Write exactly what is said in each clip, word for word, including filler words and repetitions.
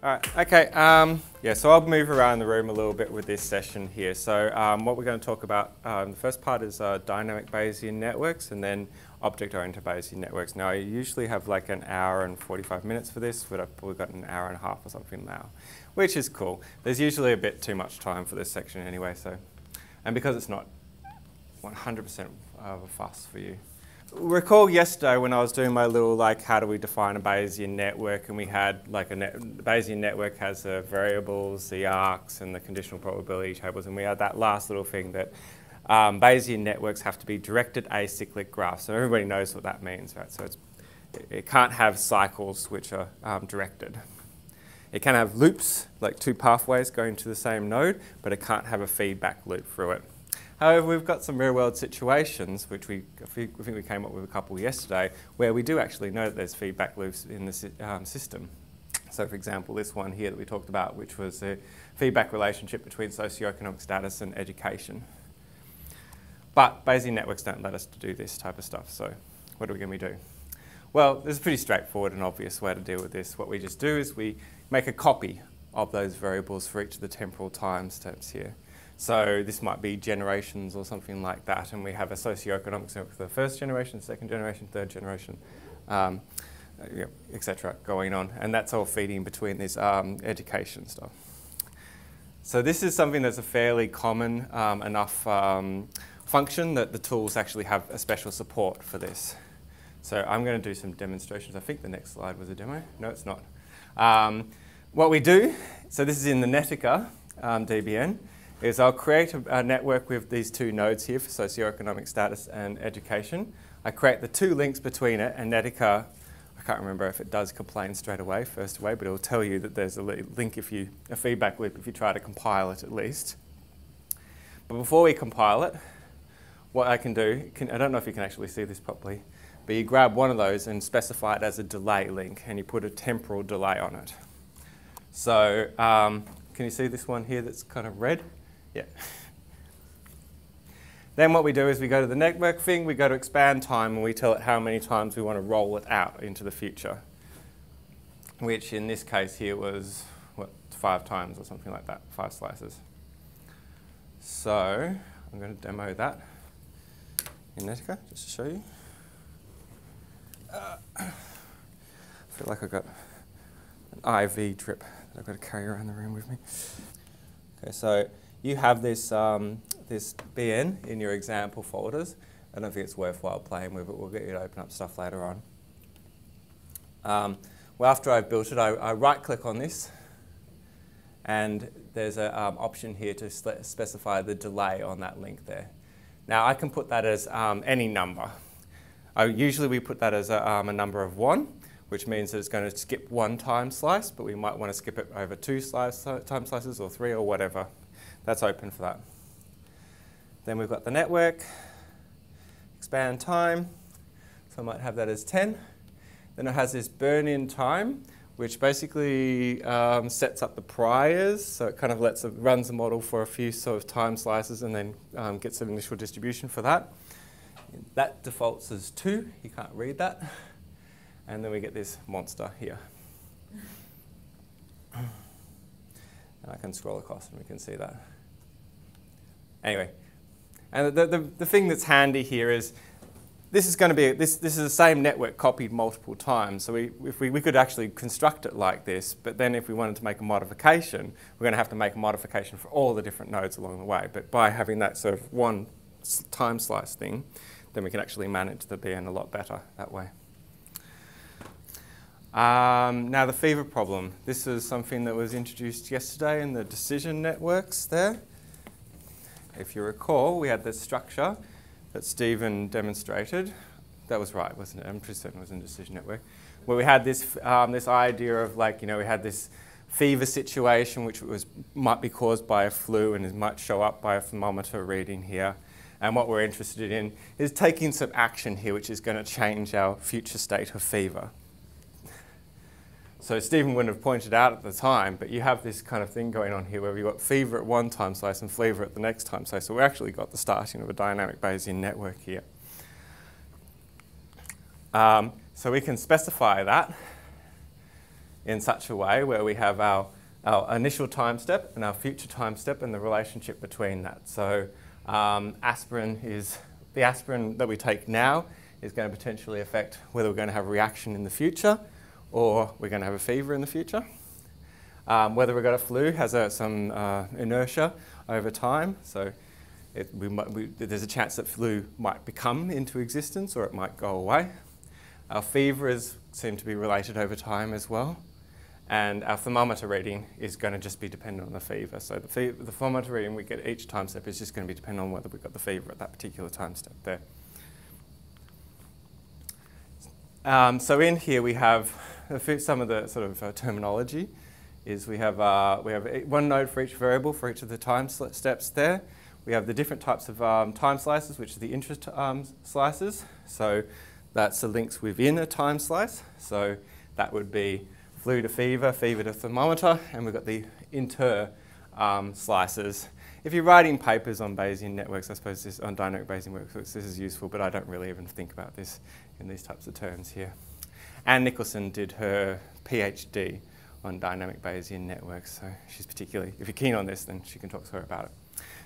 All right, okay, um, yeah, so I'll move around the room a little bit with this session here. So um, what we're going to talk about, um, the first part is uh, dynamic Bayesian networks and then object-oriented Bayesian networks. Now I usually have like an hour and forty-five minutes for this, but I've probably got an hour and a half or something now, which is cool. There's usually a bit too much time for this section anyway, so, and because it's not one hundred percent of a fuss for you. Recall yesterday when I was doing my little like how do we define a Bayesian network, and we had like a net, Bayesian network has the variables, the arcs and the conditional probability tables, and we had that last little thing that um, Bayesian networks have to be directed acyclic graphs. So everybody knows what that means, right? So it's, it can't have cycles which are um, directed. It can have loops, like two pathways going to the same node, but it can't have a feedback loop through it. However, we've got some real-world situations, which we I think we came up with a couple yesterday, where we do actually know that there's feedback loops in the si um, system. So, for example, this one here that we talked about, which was the feedback relationship between socioeconomic status and education. But Bayesian networks don't let us do this type of stuff, so what are we going to do? Well, there's a pretty straightforward and obvious way to deal with this. What we just do is we make a copy of those variables for each of the temporal time steps here. So this might be generations or something like that, and we have a socioeconomics of the first generation, second generation, third generation, um, et cetera, going on. And that's all feeding between this um, education stuff. So this is something that's a fairly common um, enough um, function that the tools actually have a special support for this. So I'm going to do some demonstrations. I think the next slide was a demo. No, it's not. Um, what we do, so this is in the Netica um, D B N. Is I'll create a, a network with these two nodes here for socioeconomic status and education. I create the two links between it, and Netica, I can't remember if it does complain straight away, first away, but it'll tell you that there's a link if you, a feedback loop if you try to compile it at least. But before we compile it, what I can do, can, I don't know if you can actually see this properly, but you grab one of those and specify it as a delay link, and you put a temporal delay on it. So um, can you see this one here that's kind of red? Yeah. Then what we do is we go to the network thing, we go to expand time, and we tell it how many times we want to roll it out into the future, which in this case here was, what, five times or something like that, five slices. So I'm going to demo that in Netica, just to show you. Uh, I feel like I've got an I V drip that I've got to carry around the room with me. Okay, so you have this, um, this B N in your example folders. I don't think it's worthwhile playing with it. We'll get you to open up stuff later on. Um, well, after I've built it, I, I right-click on this, and there's an um, option here to specify the delay on that link there. Now, I can put that as um, any number. I, usually we put that as a, um, a number of one, which means that it's going to skip one time slice, but we might want to skip it over two slice, time slices or three or whatever. That's open for that. Then we've got the network, expand time, so I might have that as ten. Then it has this burn-in time, which basically um, sets up the priors, so it kind of lets it runs the model for a few sort of time slices and then um, gets an initial distribution for that. That defaults as two, you can't read that. And then we get this monster here. And I can scroll across and we can see that. Anyway, and the, the, the thing that's handy here is this is going to be, this, this is the same network copied multiple times. So we, if we, we could actually construct it like this, but then if we wanted to make a modification, we're going to have to make a modification for all the different nodes along the way. But by having that sort of one time slice thing, then we can actually manage the B N a lot better that way. Um, now the fever problem. This is something that was introduced yesterday in the decision networks there. If you recall, we had this structure that Stephen demonstrated. That was right, wasn't it? I'm pretty certain it was in decision network. Where we had this, um, this idea of like, you know, we had this fever situation which was, might be caused by a flu and it might show up by a thermometer reading here. And what we're interested in is taking some action here which is going to change our future state of fever. So Stephen wouldn't have pointed out at the time, but you have this kind of thing going on here where we've got fever at one time slice and fever at the next time slice. So we've actually got the starting of a dynamic Bayesian network here. Um, so we can specify that in such a way where we have our, our initial time step and our future time step and the relationship between that. So um, aspirin is, the aspirin that we take now is going to potentially affect whether we're going to have a reaction in the future or we're going to have a fever in the future. Um, whether we've got a flu has a, some uh, inertia over time, so it, we might, we, there's a chance that flu might become into existence or it might go away. Our fevers seem to be related over time as well, and our thermometer reading is going to just be dependent on the fever. So the, fe the thermometer reading we get each time step is just going to be dependent on whether we've got the fever at that particular time step there. Um, so in here we have a few, some of the sort of uh, terminology. Is we have, uh, we have one node for each variable for each of the time steps there. We have the different types of um, time slices, which are the interest um, slices. So that's the links within a time slice. So that would be flu to fever, fever to thermometer, and we've got the inter um, slices. If you're writing papers on Bayesian networks, I suppose this, on dynamic Bayesian networks, this is useful, but I don't really even think about this in these types of terms here. Anne Nicholson did her PhD on dynamic Bayesian networks, so she's particularly, if you're keen on this, then she can talk to her about it.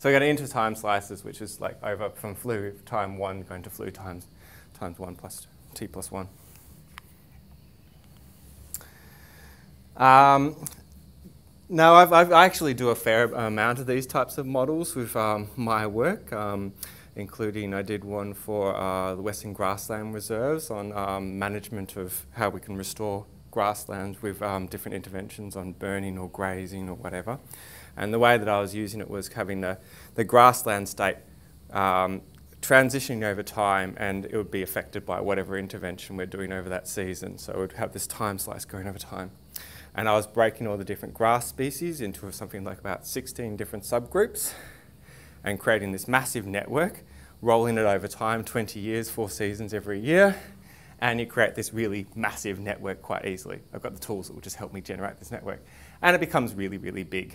So we've got inter time slices, which is like over from flu time one going to flu times times one plus t plus one. Um, now I've, I've, I actually do a fair amount of these types of models with um, my work, um, including I did one for uh, the Western Grassland Reserves on um, management of how we can restore grasslands with um, different interventions on burning or grazing or whatever. And the way that I was using it was having the, the grassland state um, transitioning over time, and it would be affected by whatever intervention we're doing over that season. So it would have this time slice going over time. And I was breaking all the different grass species into something like about sixteen different subgroups and creating this massive network, rolling it over time, twenty years, four seasons every year. And you create this really massive network quite easily. I've got the tools that will just help me generate this network. And it becomes really, really big.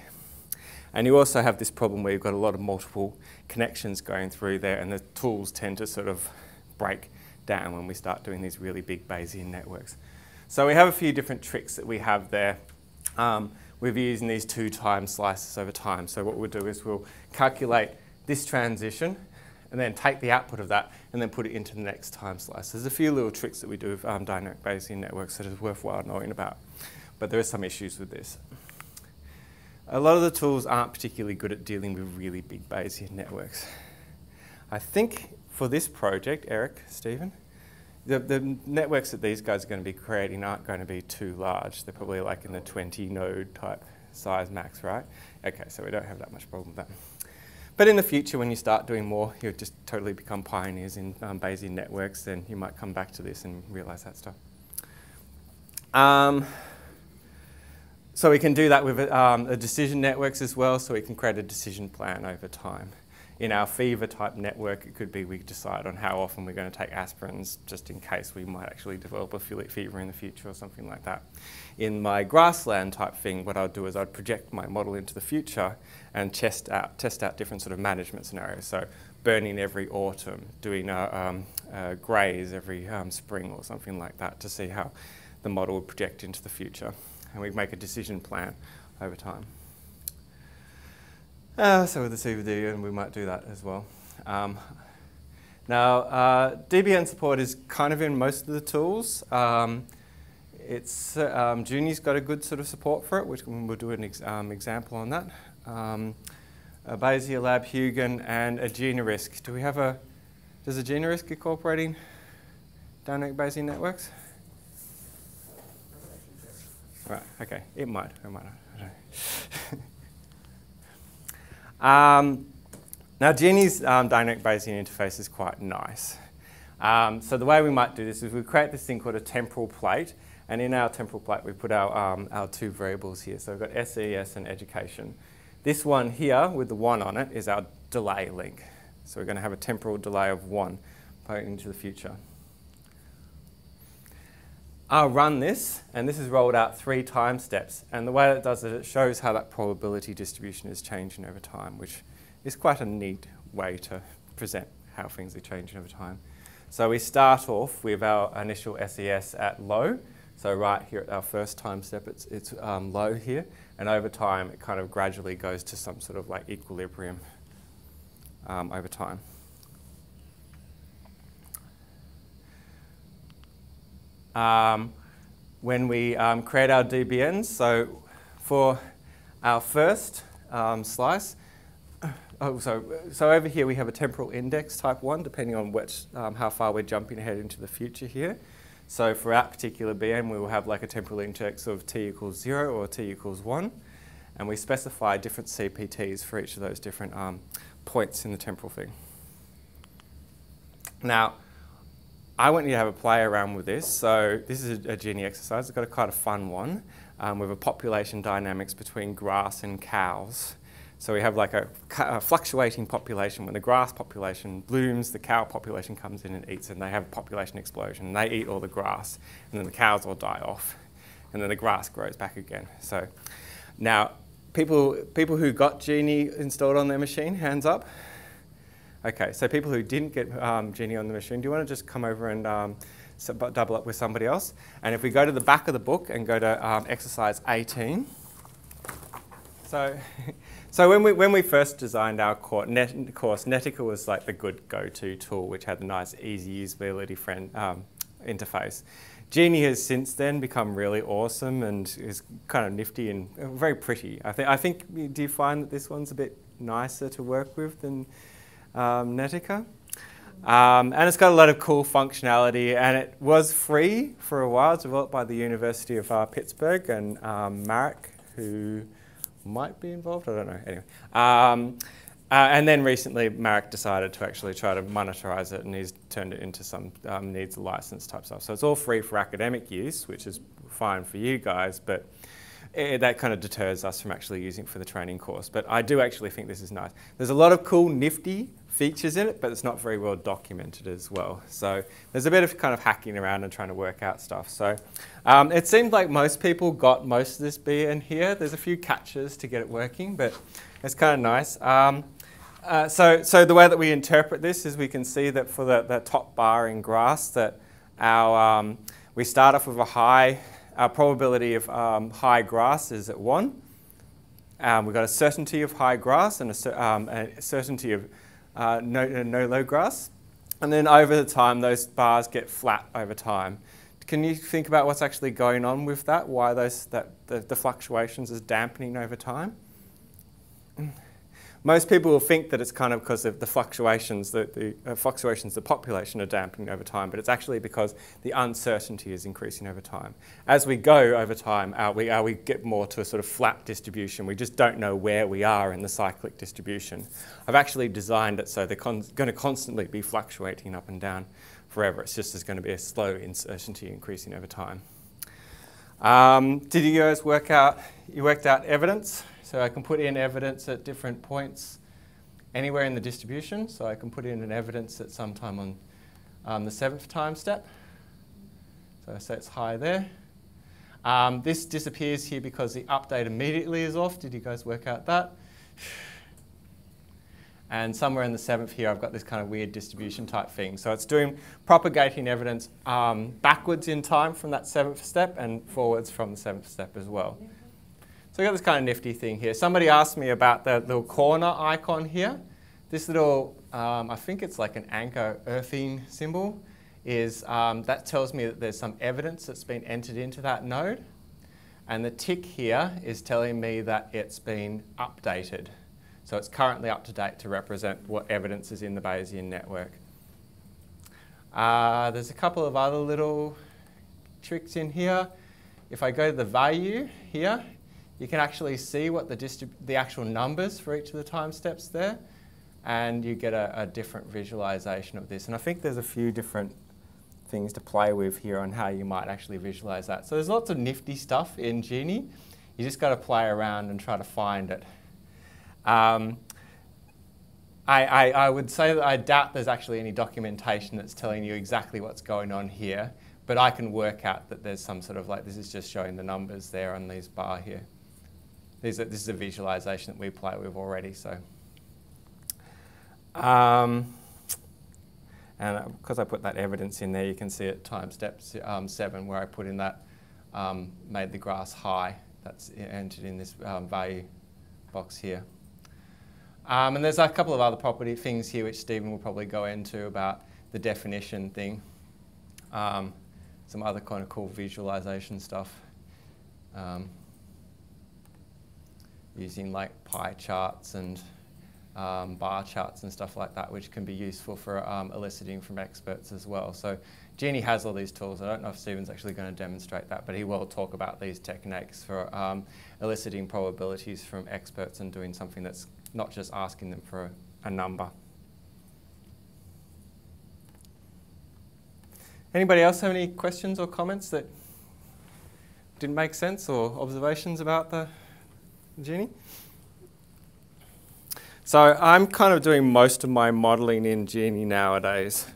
And you also have this problem where you've got a lot of multiple connections going through there, and the tools tend to sort of break down when we start doing these really big Bayesian networks. So we have a few different tricks that we have there. Um, we're using these two time slices over time. So what we'll do is we'll calculate this transition and then take the output of that and then put it into the next time slice. There's a few little tricks that we do with um, dynamic Bayesian networks that is worthwhile knowing about, but there are some issues with this. A lot of the tools aren't particularly good at dealing with really big Bayesian networks. I think for this project, Eric, Stephen, the, the networks that these guys are going to be creating aren't going to be too large. They're probably like in the twenty node type size max, right? Okay, so we don't have that much problem with that. But in the future, when you start doing more, you'll just totally become pioneers in um, Bayesian networks, and you might come back to this and realize that stuff. Um, so we can do that with um, the decision networks as well, so we can create a decision plan over time. In our fever type network, it could be we decide on how often we're going to take aspirins, just in case we might actually develop a fever in the future or something like that. In my grassland type thing, what I'll do is I'd project my model into the future and test out, test out different sort of management scenarios. So burning every autumn, doing a, um, a graze every um, spring or something like that, to see how the model would project into the future. And we make a decision plan over time. Uh, so with the C V D, and we might do that as well. Um, now, uh, D B N support is kind of in most of the tools. Um, it's uh, um, GeNIe's got a good sort of support for it, which we'll do an ex um, example on that. Um, uh, Bayesia Lab, Hugin, and AgenaRisk. Do we have a? Does AgenaRisk incorporating dynamic Bayesian networks? Right. Okay. It might. It might not. I don't know. Um, now GeNIe's um, dynamic Bayesian interface is quite nice. Um, so the way we might do this is we create this thing called a temporal plate, and in our temporal plate we put our, um, our two variables here. So we've got S E S and education. This one here with the one on it is our delay link. So we're going to have a temporal delay of one pointing to the future. I'll run this, and this is rolled out three time steps. And the way that it does it, it shows how that probability distribution is changing over time, which is quite a neat way to present how things are changing over time. So we start off with our initial S E S at low. So right here at our first time step, it's, it's um, low here, and over time it kind of gradually goes to some sort of like equilibrium um, over time. Um, when we um, create our D B Ns, so for our first um, slice, oh, so, so over here we have a temporal index type one, depending on which, um, how far we're jumping ahead into the future here. So for our particular B M, we will have like a temporal index of t equals zero or t equals one, and we specify different C P Ts for each of those different um, points in the temporal thing. Now, I want you to have a play around with this. So this is a, a GeNIe exercise. It's got a kind of fun one um, with a population dynamics between grass and cows. So we have like a, a fluctuating population. When the grass population blooms, the cow population comes in and eats, and they have a population explosion. And they eat all the grass, and then the cows all die off, and then the grass grows back again. So now, people, people who got GeNIe installed on their machine, hands up. Okay, so people who didn't get um, GeNIe on the machine, do you want to just come over and um, double up with somebody else? And if we go to the back of the book and go to um, exercise eighteen, so. So when we, when we first designed our course, Netica was like the good go-to tool, which had a nice, easy usability friend, um, interface. GeNIe has since then become really awesome and is kind of nifty and very pretty. I, th I think, do you find that this one's a bit nicer to work with than um, Netica? Um, and it's got a lot of cool functionality, and it was free for a while. It's developed by the University of uh, Pittsburgh and um, Marek, who might be involved, I don't know, anyway. Um, uh, and then recently Marek decided to actually try to monetize it, and he's turned it into some um, needs a license type stuff. So it's all free for academic use, which is fine for you guys, but it, that kind of deters us from actually using it for the training course. But I do actually think this is nice. There's a lot of cool nifty features in it, but it's not very well documented as well. So there's a bit of kind of hacking around and trying to work out stuff. So um, it seemed like most people got most of this beer in here. There's a few catches to get it working, but it's kind of nice. Um, uh, so, so the way that we interpret this is we can see that for the, the top bar in grass that our, um, we start off with a high, our probability of um, high grass is at one. Um, we've got a certainty of high grass and a, um, a certainty of Uh, no, no low grass, and then over the time those bars get flat over time. Can you think about what's actually going on with that? Why those that the, the fluctuations is dampening over time? Most people will think that it's kind of because of the fluctuations, that the uh, fluctuations of the population are dampening over time, but it's actually because the uncertainty is increasing over time. As we go over time, uh, we uh, we get more to a sort of flat distribution. We just don't know where we are in the cyclic distribution. I've actually designed it so they're con going to constantly be fluctuating up and down forever. It's just there's going to be a slow uncertainty increasing over time. Um, did you guys work out? You worked out evidence. So I can put in evidence at different points anywhere in the distribution. So I can put in an evidence at some time on um, the seventh time step. So I say it's high there. Um, this disappears here because the update immediately is off. Did you guys work out that? And somewhere in the seventh here, I've got this kind of weird distribution type thing. So it's doing propagating evidence um, backwards in time from that seventh step and forwards from the seventh step as well. So we've got this kind of nifty thing here. Somebody asked me about the little corner icon here. This little, um, I think it's like an anchor earthing symbol, is um, that tells me that there's some evidence that's been entered into that node. And the tick here is telling me that it's been updated. So it's currently up to date to represent what evidence is in the Bayesian network. Uh, there's a couple of other little tricks in here. If I go to the value here, you can actually see what the, the actual numbers for each of the time steps there, and you get a, a different visualization of this. And I think there's a few different things to play with here on how you might actually visualize that. So there's lots of nifty stuff in GeNIe. You just got to play around and try to find it. Um, I, I, I would say that I doubt there's actually any documentation that's telling you exactly what's going on here, but I can work out that there's some sort of like, this is just showing the numbers there on these bar here. This is a visualization that we play with already, so. Um, and because I put that evidence in there, you can see at time step um, seven where I put in that um, made the grass high. That's entered in this um, value box here. Um, and there's a couple of other property things here which Stephen will probably go into about the definition thing. Um, some other kind of cool visualization stuff. Um, using like pie charts and um, bar charts and stuff like that, which can be useful for um, eliciting from experts as well. So GeNIe has all these tools. I don't know if Stephen's actually going to demonstrate that, but he will talk about these techniques for um, eliciting probabilities from experts and doing something that's not just asking them for a number. Anybody else have any questions or comments that didn't make sense or observations about the GeNIe? So I'm kind of doing most of my modeling in GeNIe nowadays,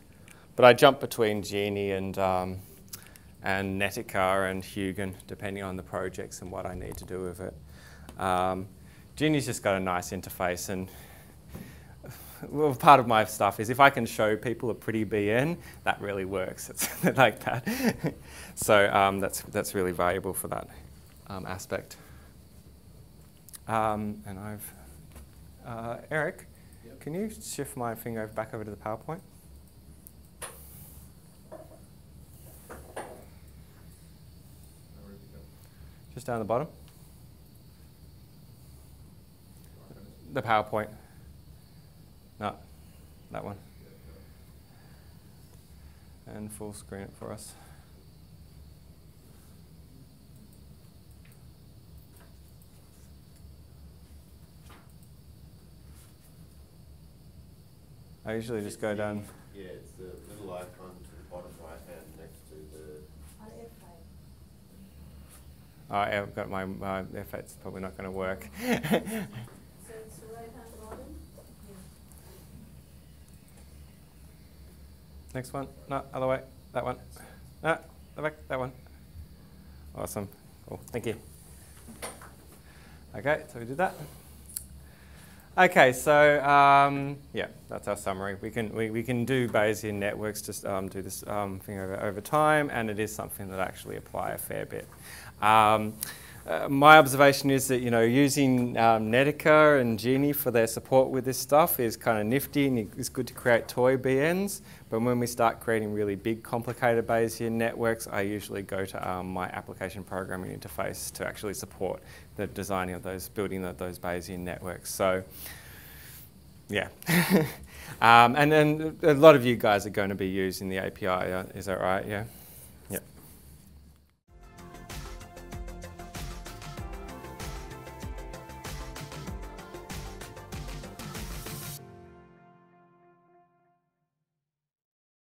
but I jump between GeNIe and, um, and Netica and Hugin, depending on the projects and what I need to do with it. Um, GeNIe's just got a nice interface, and well, part of my stuff is if I can show people a pretty B N, that really works. It's like that. So um, that's, that's really valuable for that um, aspect. Um, and I've, uh, Eric, yep. Can you shift my finger back over to the PowerPoint? Just down the bottom. The PowerPoint. No, that one. And full screen it for us. I usually just go down. Yeah, it's the little icon to the bottom right hand next to the. Oh, I've got my, my F eight's probably not going to work. Next one, no, other way, that one, no, the back, that one. Awesome, cool, thank you. Okay, so we did that. Okay, so um, yeah, that's our summary. We can we, we can do Bayesian networks, just um, do this um, thing over over time, and it is something that I actually apply a fair bit. Um, Uh, my observation is that, you know, using um, Netica and GeNIe for their support with this stuff is kind of nifty, and it's good to create toy B Ns, but when we start creating really big, complicated Bayesian networks, I usually go to um, my application programming interface to actually support the designing of those, building of those Bayesian networks. So, yeah. um, and then a lot of you guys are going to be using the A P I, is that right? Yeah.